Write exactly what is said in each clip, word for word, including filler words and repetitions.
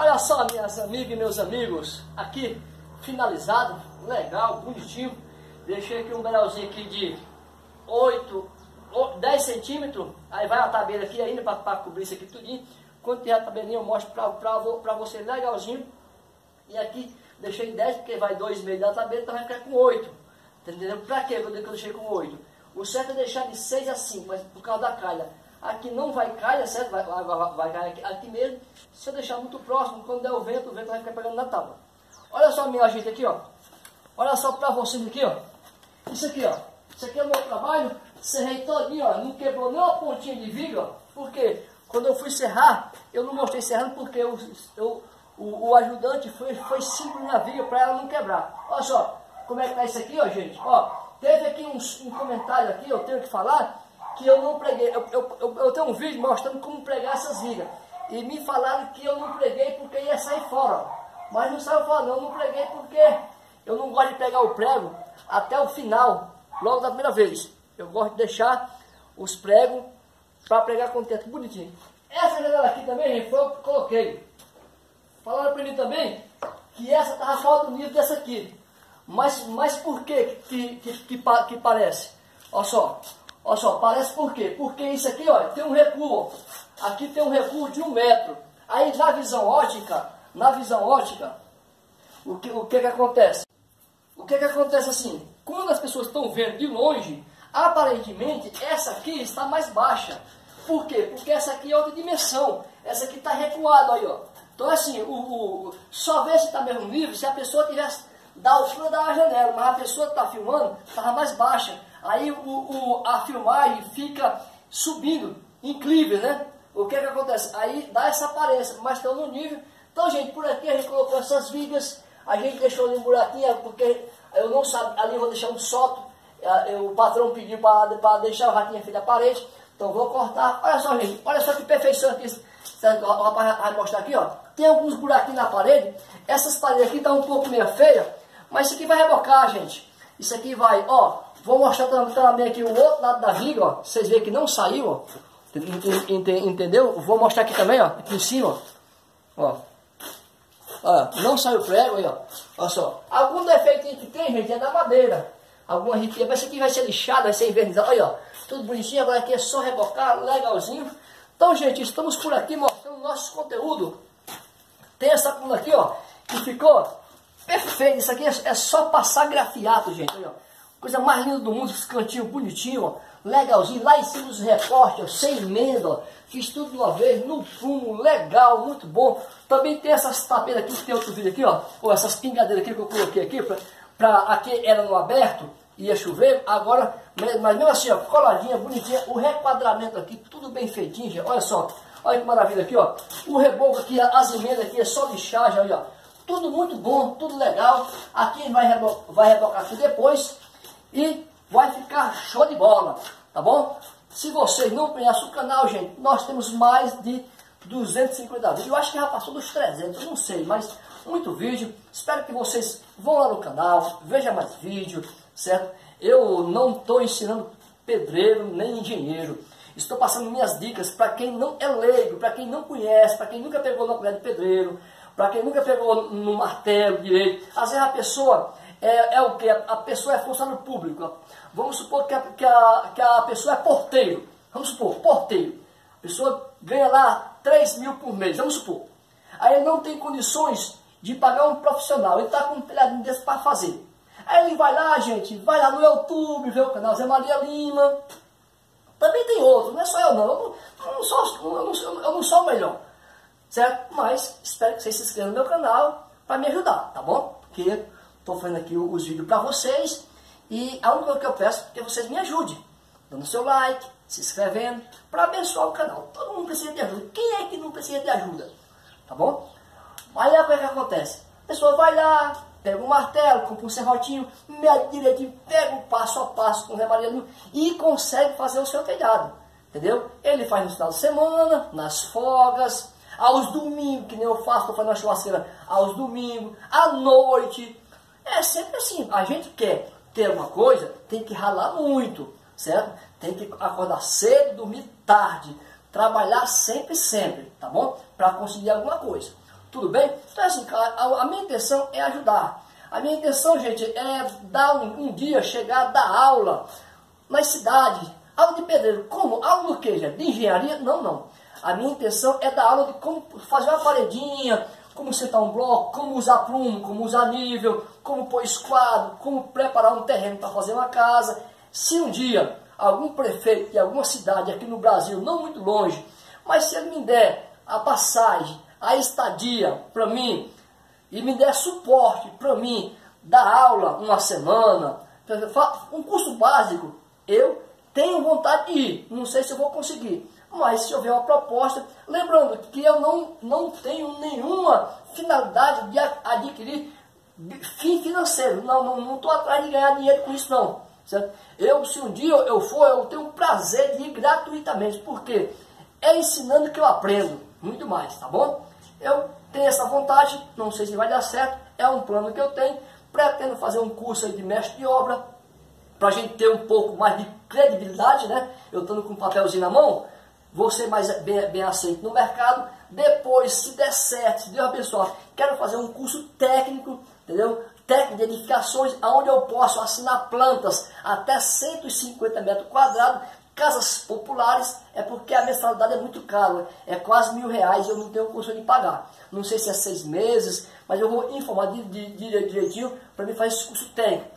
Olha só, minhas amigas e meus amigos, aqui finalizado, legal, bonitinho. Deixei aqui um grauzinho aqui de oito, dez centímetros. Aí vai a tabela aqui ainda para cobrir isso aqui tudinho. Quando tiver a tabelinha eu mostro para você legalzinho. E aqui deixei dez, porque vai dois vírgula cinco da tabela, então vai ficar com oito. Tá entendendo? Para que eu deixei com oito? O certo é deixar de seis a cinco, mas por causa da calha. Aqui não vai cair, certo? Vai, vai, vai, vai cair aqui, aqui mesmo. Se eu deixar muito próximo, quando der o vento, o vento vai ficar pegando na tábua. Olha só, minha gente, aqui, ó. Olha só pra vocês aqui, ó. Isso aqui, ó. Isso aqui é o meu trabalho. Serrei todinho, ó. Não quebrou nem uma pontinha de viga, ó. Por quê? Quando eu fui serrar, eu não mostrei serrando porque eu, eu, o, o ajudante foi, foi simples na viga pra ela não quebrar. Olha só como é que tá isso aqui, ó, gente. Ó, teve aqui uns, um comentário aqui, eu tenho que falar... que eu não preguei, eu, eu, eu, eu tenho um vídeo mostrando como pregar essas vigas, e me falaram que eu não preguei porque ia sair fora, mas não saiu fora não, eu não preguei porque eu não gosto de pegar o prego até o final, logo da primeira vez, eu gosto de deixar os pregos para pregar com o teto bonitinho. Essa janela aqui também, gente, foi eu que coloquei. Falaram para mim também que essa estava fora do nível dessa aqui, mas, mas por que que, que, que, que parece? Olha só. Olha só, parece por quê? Porque isso aqui, ó, tem um recuo, ó. Aqui tem um recuo de um metro. Aí na visão ótica, na visão ótica, o que o que, que acontece? O que que acontece assim? Quando as pessoas estão vendo de longe, aparentemente essa aqui está mais baixa. Por quê? Porque essa aqui é outra dimensão. Essa aqui está recuada aí, ó. Então assim, o, o, só vê se está mesmo nível se a pessoa tivesse da altura da janela, mas a pessoa que está filmando estava mais baixa. Aí o, o, a filmagem fica subindo, incrível, né? O que é que acontece? Aí dá essa aparência, mas estão no nível. Então, gente, por aqui a gente colocou essas vigas, a gente deixou ali um buraquinho, porque eu não sabia, ali eu vou deixar um solto. O patrão pediu para deixar o ratinho aqui da parede, então vou cortar. Olha só, gente, olha só que perfeição aqui. O rapaz vai mostrar aqui, ó. Tem alguns buraquinhos na parede. Essas paredes aqui estão um pouco meio feias, mas isso aqui vai rebocar, gente. Isso aqui vai, ó. Vou mostrar também aqui o outro lado da viga, ó. Vocês veem que não saiu, ó. Entendeu? Vou mostrar aqui também, ó. Aqui em cima, ó. Ó. Não saiu o prego aí, ó. Olha só. Algum defeito que tem, gente, é da madeira. Alguma riqueza. Mas isso aqui vai ser lixado, vai ser envernizado. Olha, ó. Tudo bonitinho. Agora aqui é só rebocar, legalzinho. Então, gente, estamos por aqui mostrando o nosso conteúdo. Tem essa coluna aqui, ó. Que ficou perfeito. Isso aqui é só passar grafiato, gente. Olha, ó. Coisa mais linda do mundo, esse cantinho bonitinho, ó, legalzinho, lá em cima os recortes, ó, sem emenda, ó, fiz tudo de uma vez, no fumo, legal, muito bom. Também tem essas tabelas aqui, que tem outro vídeo aqui, ó, ou essas pingadeiras aqui que eu coloquei aqui, pra, pra aqui era no aberto, ia chover, agora, mas mesmo assim, ó, coladinha, bonitinha, o requadramento aqui, tudo bem feitinho, já, olha só, olha que maravilha aqui, ó, o reboco aqui, as emendas aqui, é só lixar, já, ó, tudo muito bom, tudo legal, aqui vai rebocar, vai rebocar aqui depois, e vai ficar show de bola, tá bom? Se vocês não conhecem o canal, gente, nós temos mais de duzentos e cinquenta vídeos. Eu acho que já passou dos trezentos, não sei, mas muito vídeo. Espero que vocês vão lá no canal, vejam mais vídeo, certo? Eu não estou ensinando pedreiro nem engenheiro. Estou passando minhas dicas para quem não é leigo, para quem não conhece, para quem nunca pegou na colher de pedreiro, para quem nunca pegou no martelo direito. Às vezes a pessoa... É, é o que? A pessoa é funcionário público. Vamos supor que a, que, a, que a pessoa é porteiro. Vamos supor, porteiro. A pessoa ganha lá três mil por mês, vamos supor. Aí ele não tem condições de pagar um profissional. Ele está com um telhadinho desse para fazer. Aí ele vai lá, gente, vai lá no YouTube, vê o canal José Maria Lima. Também tem outro, não é só eu não. Eu não, eu não, sou, eu não, sou, eu não sou o melhor. Certo? Mas espero que vocês se inscrevam no meu canal para me ajudar, tá bom? Porque... estou fazendo aqui os vídeos para vocês e a única coisa que eu peço é que vocês me ajudem, dando seu like, se inscrevendo, para abençoar o canal. Todo mundo precisa de ajuda. Quem é que não precisa de ajuda? Tá bom? Aí é o que acontece. A pessoa vai lá, pega um martelo, compra um serrotinho, mede direitinho, pega o passo a passo com o remarelo e consegue fazer o seu telhado. Entendeu? Ele faz no final de semana, nas folgas, aos domingos, que nem eu faço, estou fazendo uma churrasqueira aos domingos, à noite. É sempre assim, a gente quer ter uma coisa, tem que ralar muito, certo? Tem que acordar cedo, dormir tarde, trabalhar sempre, sempre, tá bom? Para conseguir alguma coisa. Tudo bem? Então, assim, a, a minha intenção é ajudar. A minha intenção, gente, é dar um, um dia, chegar, dar aula nas cidades. Aula de pedreiro. Como? Aula do quê, gente? De engenharia? Não, não. A minha intenção é dar aula de como fazer uma paredinha, como sentar um bloco, como usar prumo, como usar nível, como pôr esquadro, como preparar um terreno para fazer uma casa. Se um dia algum prefeito de alguma cidade aqui no Brasil, não muito longe, mas se ele me der a passagem, a estadia para mim, e me der suporte para mim, dar aula uma semana, um curso básico, eu tenho vontade de ir. Não sei se eu vou conseguir, mas se houver uma proposta, lembrando que eu não, não tenho nenhuma finalidade de adquirir fim financeiro, não estou atrás de ganhar dinheiro com isso não. Certo? Eu, se um dia eu for, eu tenho o prazer de ir gratuitamente, porque é ensinando que eu aprendo muito mais, tá bom? Eu tenho essa vontade, não sei se vai dar certo, é um plano que eu tenho, pretendo fazer um curso aí de mestre de obra, para a gente ter um pouco mais de credibilidade, né? Eu estando com um papelzinho na mão, vou ser mais bem, bem aceito no mercado. Depois, se der certo, se Deus abençoar, quero fazer um curso técnico, entendeu? Técnico de edificações, onde eu posso assinar plantas até cento e cinquenta metros quadrados, casas populares, é porque a mensalidade é muito cara, é quase mil reais, eu não tenho condição de pagar. Não sei se é seis meses, mas eu vou informar de, de, de, direitinho para mim fazer esse curso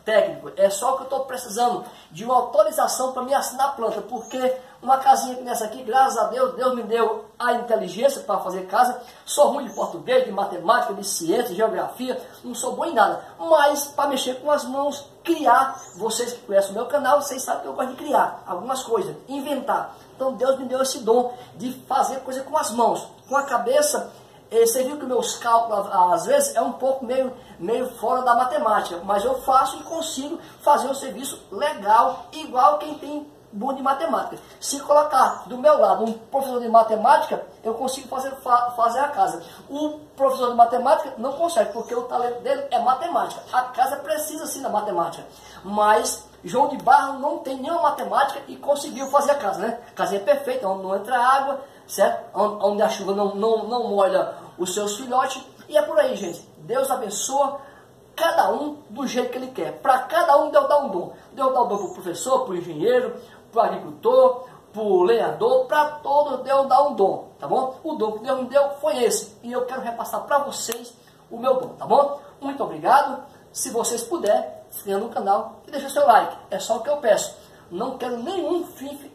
técnico. É só que eu estou precisando de uma autorização para me assinar a planta, porque uma casinha nessa aqui, graças a Deus, Deus me deu a inteligência para fazer casa. Sou ruim de português, de matemática, de ciência, de geografia, não sou bom em nada. Mas para mexer com as mãos, criar, vocês que conhecem o meu canal, vocês sabem que eu gosto de criar algumas coisas, inventar. Então Deus me deu esse dom de fazer coisa com as mãos, com a cabeça. Você viu que meus cálculos, às vezes, é um pouco meio, meio fora da matemática, mas eu faço e consigo fazer um serviço legal, igual quem tem bom de matemática. Se colocar do meu lado um professor de matemática, eu consigo fazer, fa fazer a casa. O professor de matemática não consegue, porque o talento dele é matemática. A casa precisa sim da matemática, mas João de Barro não tem nenhuma matemática e conseguiu fazer a casa, né? A casa é perfeita, onde não entra água, certo? Onde a chuva não, não, não molha os seus filhotes. E é por aí, gente. Deus abençoa cada um do jeito que Ele quer. Para cada um, Deus dá um dom. Deus dá um dom para o professor, para o engenheiro, para o agricultor, para o lenhador, para todo Deus dá um dom, tá bom? O dom que Deus me deu foi esse. E eu quero repassar para vocês o meu dom, tá bom? Muito obrigado. Se vocês puderem, se inscrevam no canal e deixem seu like. É só o que eu peço. Não quero nenhum fim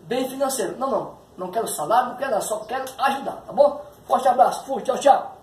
bem financeiro. Não, não. Não quero salário, não quero nada. Só quero ajudar, tá bom? Forte abraço. Fui. Tchau, tchau.